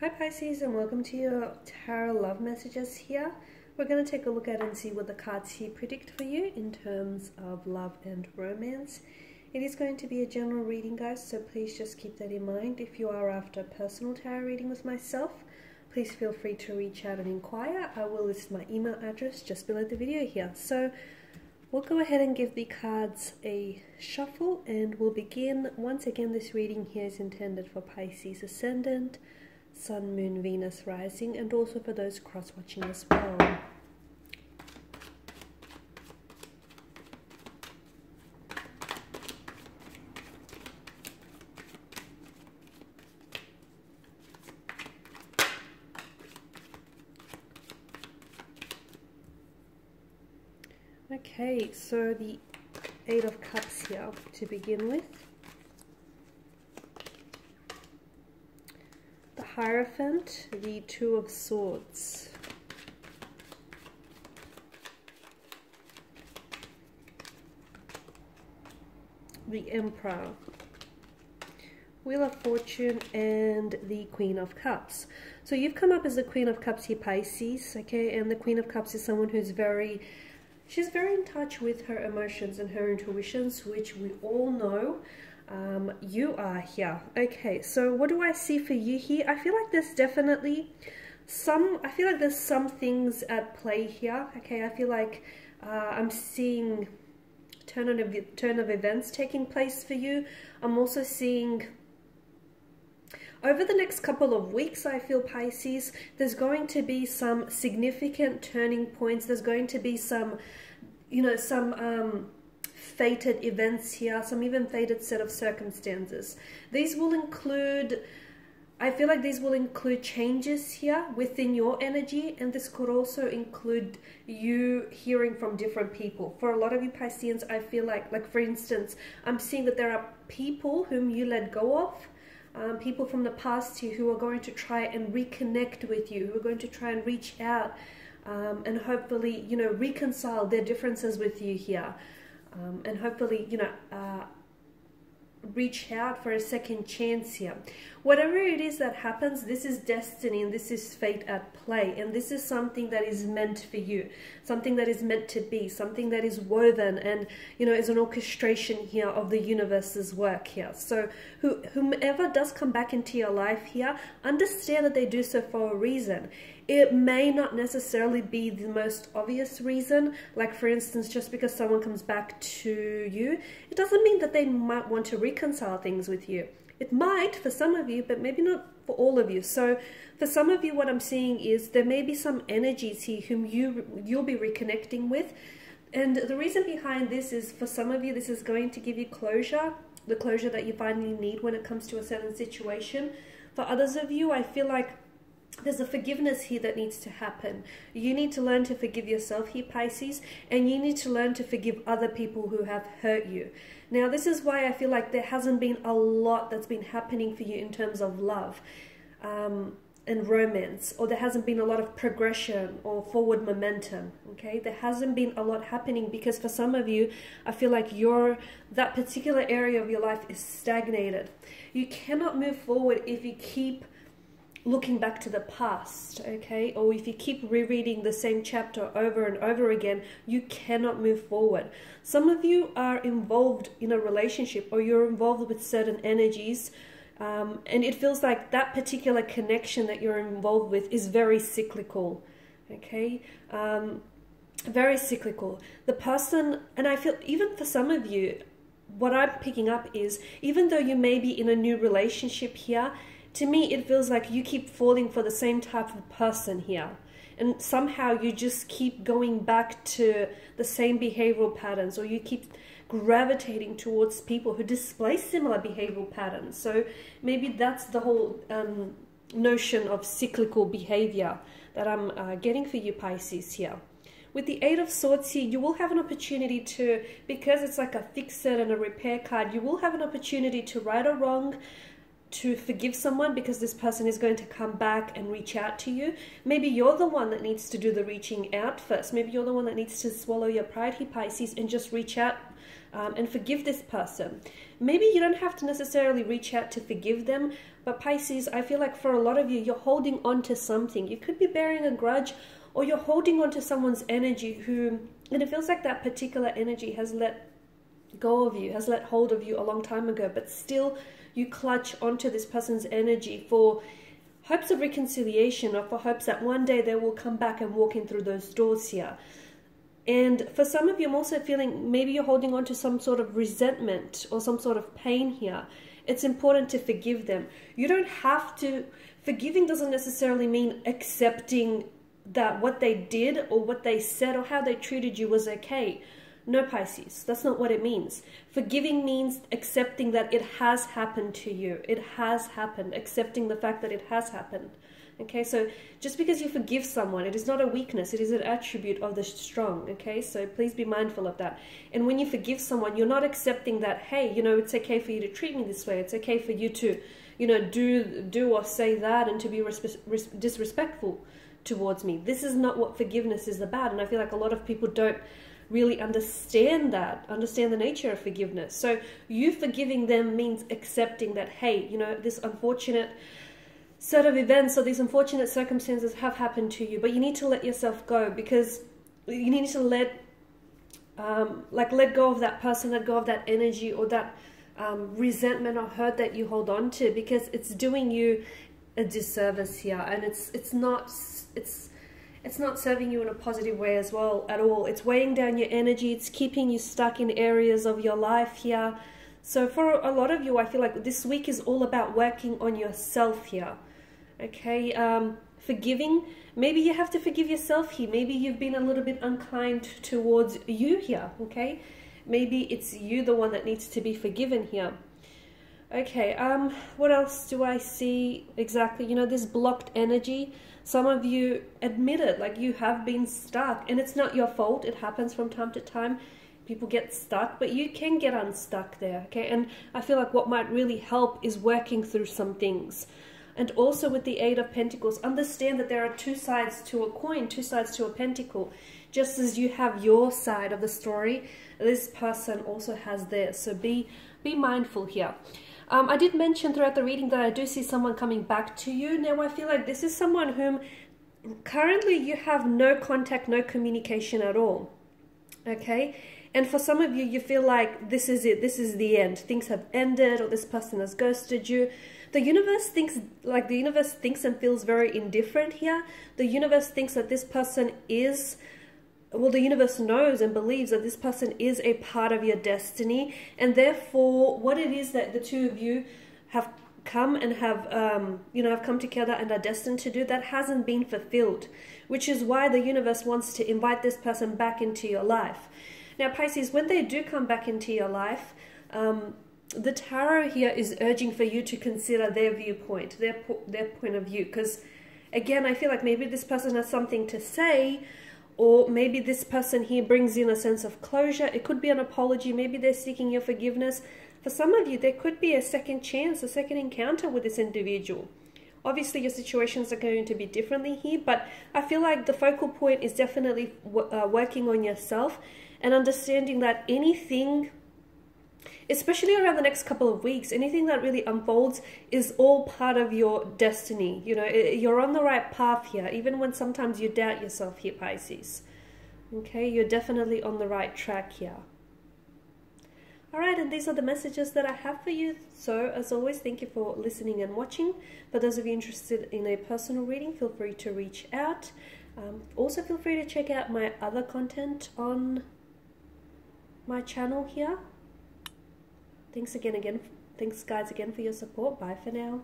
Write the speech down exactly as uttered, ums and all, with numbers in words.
Hi Pisces, and welcome to your tarot love messages here. We're going to take a look at and see what the cards here predict for you in terms of love and romance. It is going to be a general reading, guys, so please just keep that in mind. If you are after a personal tarot reading with myself, please feel free to reach out and inquire. I will list my email address just below the video here. So we'll go ahead and give the cards a shuffle and we'll begin. Once again, this reading here is intended for Pisces Ascendant, Sun, Moon, Venus rising, and also for those cross-watching as well. Okay, so the Eight of Cups here to begin with. Hierophant, the Two of Swords, the Emperor, Wheel of Fortune, and the Queen of Cups. So you've come up as the Queen of Cups here, Pisces, okay? And the Queen of Cups is someone who's very, she's very in touch with her emotions and her intuitions, which we all know. Um, you are here. Okay, so what do I see for you here? I feel like there's definitely some, I feel like there's some things at play here. Okay, I feel like uh, I'm seeing turn of, turn of events taking place for you. I'm also seeing over the next couple of weeks, I feel, Pisces, there's going to be some significant turning points. There's going to be some, you know, some, um, fated events here, some even fated set of circumstances. These will include, I feel like these will include changes here within your energy, and this could also include you hearing from different people. For a lot of you Pisceans, I feel like, like for instance, I'm seeing that there are people whom you let go of, um, people from the past here who are going to try and reconnect with you, who are going to try and reach out um, and hopefully, you know, reconcile their differences with you here. Um, and hopefully, you know, uh, reach out for a second chance here. Whatever it is that happens, this is destiny and this is fate at play. And this is something that is meant for you, something that is meant to be, something that is woven and, you know, is an orchestration here of the universe's work here. So who, whomever does come back into your life here, understand that they do so for a reason. It may not necessarily be the most obvious reason. Like for instance, just because someone comes back to you, it doesn't mean that they might want to reconcile things with you. It might for some of you, but maybe not for all of you. So for some of you, what I'm seeing is there may be some energies here whom you, you'll be reconnecting with. And the reason behind this is for some of you, this is going to give you closure, the closure that you finally need when it comes to a certain situation. For others of you, I feel like there's a forgiveness here that needs to happen. You need to learn to forgive yourself here, Pisces, and you need to learn to forgive other people who have hurt you. Now, this is why I feel like there hasn't been a lot that's been happening for you in terms of love um, and romance, or there hasn't been a lot of progression or forward momentum, okay? There hasn't been a lot happening because for some of you, I feel like your, that particular area of your life is stagnated. You cannot move forward if you keep looking back to the past, okay? Or if you keep rereading the same chapter over and over again, you cannot move forward. Some of you are involved in a relationship or you're involved with certain energies, um, and it feels like that particular connection that you're involved with is very cyclical, okay? Um, very cyclical. The person, and I feel even for some of you, what I'm picking up is, even though you may be in a new relationship here, to me, it feels like you keep falling for the same type of person here. And somehow you just keep going back to the same behavioral patterns, or you keep gravitating towards people who display similar behavioral patterns. So maybe that's the whole um, notion of cyclical behavior that I'm uh, getting for you, Pisces, here. With the Eight of Swords here, you will have an opportunity to, because it's like a fixer and a repair card, you will have an opportunity to right or wrong, to forgive someone, because this person is going to come back and reach out to you. Maybe you're the one that needs to do the reaching out first. Maybe you're the one that needs to swallow your pride here, Pisces, and just reach out um, and forgive this person. Maybe you don't have to necessarily reach out to forgive them, but Pisces, I feel like for a lot of you, you're holding on to something. You could be bearing a grudge, or you're holding on to someone's energy who, and it feels like that particular energy has let go of you, has let hold of you a long time ago, but still you clutch onto this person's energy for hopes of reconciliation, or for hopes that one day they will come back and walk in through those doors here. And for some of you, I'm also feeling maybe you're holding on to some sort of resentment or some sort of pain here. It's important to forgive them. You don't have to, forgiving doesn't necessarily mean accepting that what they did or what they said or how they treated you was okay. No, Pisces, that's not what it means. Forgiving means accepting that it has happened to you. It has happened. Accepting the fact that it has happened. Okay, so just because you forgive someone, it is not a weakness. It is an attribute of the strong. Okay, so please be mindful of that. And when you forgive someone, you're not accepting that, hey, you know, it's okay for you to treat me this way. It's okay for you to, you know, do, do or say that and to be disrespectful towards me. This is not what forgiveness is about. And I feel like a lot of people don't really understand that, understand the nature of forgiveness. So you forgiving them means accepting that, hey, you know, this unfortunate set of events or these unfortunate circumstances have happened to you, but you need to let yourself go, because you need to let, um, like let go of that person, let go of that energy or that um, resentment or hurt that you hold on to, because it's doing you a disservice here, and it's it's not it's it's not serving you in a positive way as well at all. It's weighing down your energy. It's keeping you stuck in areas of your life here. So for a lot of you, I feel like this week is all about working on yourself here. Okay, um, forgiving. Maybe you have to forgive yourself here. Maybe you've been a little bit unkind towards you here. Okay, maybe it's you the one that needs to be forgiven here. Okay, um, what else do I see exactly? You know, this blocked energy. Some of you admit it, like you have been stuck, and it's not your fault. It happens from time to time. People get stuck, but you can get unstuck there, okay? And I feel like what might really help is working through some things. And also with the Eight of Pentacles, understand that there are two sides to a coin, two sides to a pentacle. Just as you have your side of the story, this person also has theirs. So be, be mindful here. Um, I did mention throughout the reading that I do see someone coming back to you. Now, I feel like this is someone whom currently you have no contact, no communication at all, okay? And for some of you, you feel like this is it, this is the end. Things have ended, or this person has ghosted you. The universe thinks, like the universe thinks and feels very indifferent here. The universe thinks that this person is... Well, the universe knows and believes that this person is a part of your destiny, and therefore what it is that the two of you have come and have, um, you know, have come together and are destined to do, that hasn't been fulfilled, which is why the universe wants to invite this person back into your life. Now, Pisces, when they do come back into your life, um, the tarot here is urging for you to consider their viewpoint, their, po their point of view, because, again, I feel like maybe this person has something to say. Or maybe this person here brings in a sense of closure. It could be an apology. Maybe they're seeking your forgiveness. For some of you, there could be a second chance, a second encounter with this individual. Obviously, your situations are going to be differently here, but I feel like the focal point is definitely uh, working on yourself and understanding that anything, especially around the next couple of weeks, anything that really unfolds is all part of your destiny. You know, you're on the right path here, even when sometimes you doubt yourself here, Pisces. Okay, you're definitely on the right track here. All right, and these are the messages that I have for you. So, as always, thank you for listening and watching. For those of you interested in a personal reading, feel free to reach out. Um, also, feel free to check out my other content on my channel here. Thanks again, again, thanks guys again for your support. Bye for now.